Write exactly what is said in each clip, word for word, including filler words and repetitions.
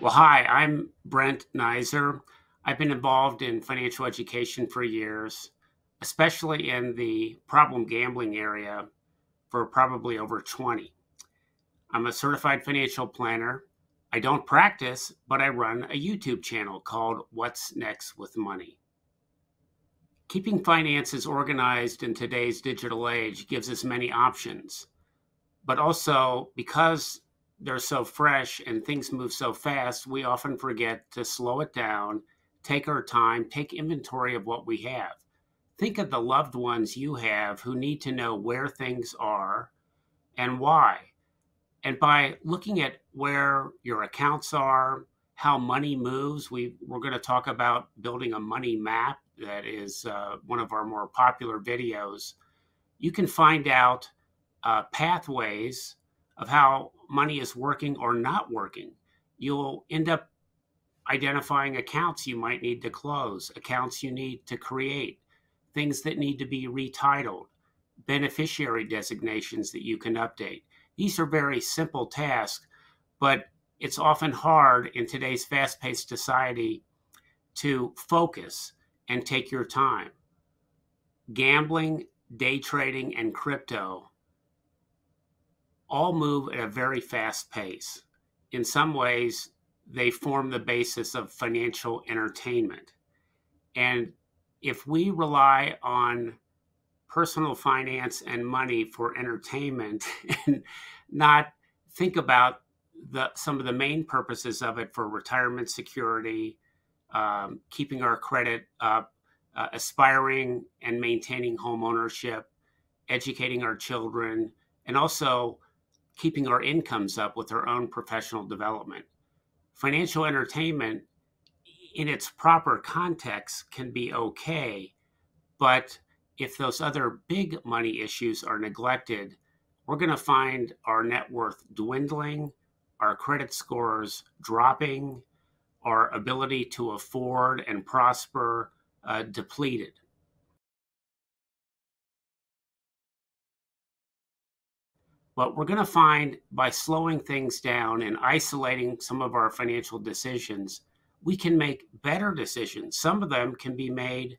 Well, hi, I'm Brent Neiser. I've been involved in financial education for years, especially in the problem gambling area for probably over twenty. I'm a certified financial planner. I don't practice, but I run a YouTube channel called What's Next with Money. Keeping finances organized in today's digital age gives us many options, but also because they're so fresh and things move so fast, we often forget to slow it down, take our time, take inventory of what we have. Think of the loved ones you have who need to know where things are and why. And by looking at where your accounts are, how money moves, we, we're going to talk about building a money map. That is uh, one of our more popular videos. You can find out uh, pathways of how money is working or not working. You'll end up identifying accounts you might need to close, accounts you need to create, things that need to be retitled, beneficiary designations that you can update. These are very simple tasks, but it's often hard in today's fast-paced society to focus and take your time. Gambling, day trading, and crypto all move at a very fast pace. In some ways, they form the basis of financial entertainment. And if we rely on personal finance and money for entertainment and not think about the, some of the main purposes of it for retirement security, um, keeping our credit up, uh, aspiring and maintaining home ownership, educating our children, and also keeping our incomes up with our own professional development. Financial entertainment in its proper context can be okay, but if those other big money issues are neglected, we're going to find our net worth dwindling, our credit scores dropping, our ability to afford and prosper uh, depleted. But we're going to find by slowing things down and isolating some of our financial decisions, we can make better decisions. Some of them can be made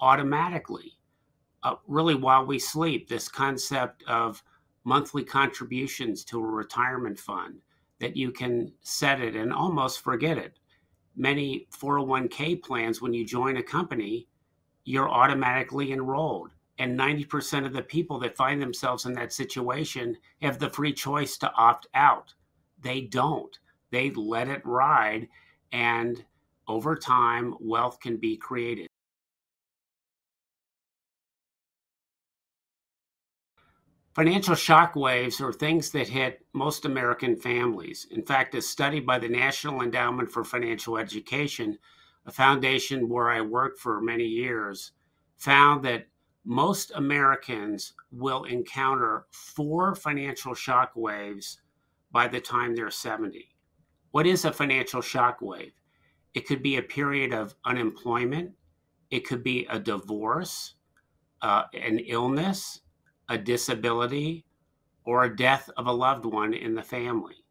automatically, uh, really while we sleep. This concept of monthly contributions to a retirement fund, that you can set it and almost forget it. Many four oh one K plans, when you join a company, you're automatically enrolled. And ninety percent of the people that find themselves in that situation have the free choice to opt out. They don't. They let it ride, and over time, wealth can be created. Financial shockwaves are things that hit most American families. In fact, a study by the National Endowment for Financial Education, a foundation where I worked for many years, found that most Americans will encounter four financial shock waves by the time they're seventy. What is a financial shock wave? It could be a period of unemployment. It could be a divorce, uh, an illness, a disability, or a death of a loved one in the family.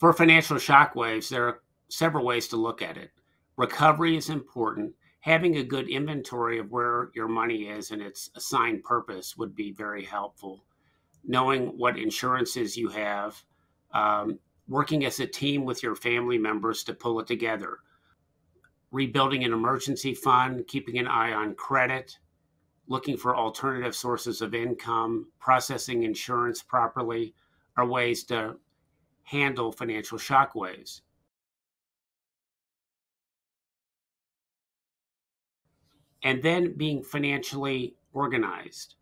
For financial shock waves, there are several ways to look at it. Recovery is important. Having a good inventory of where your money is and its assigned purpose would be very helpful. Knowing what insurances you have, um, working as a team with your family members to pull it together, rebuilding an emergency fund, keeping an eye on credit, looking for alternative sources of income, processing insurance properly are ways to handle financial shockwaves. And then being financially organized,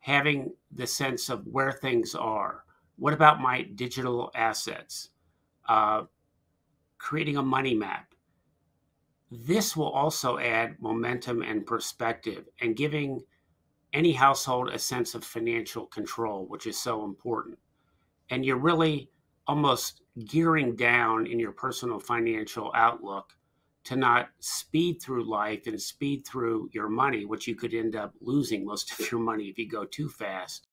having the sense of where things are. What about my digital assets? Uh, creating a money map. This will also add momentum and perspective and giving any household a sense of financial control, which is so important. And you're really almost gearing down in your personal financial outlook to not speed through life and speed through your money, which you could end up losing most of your money if you go too fast.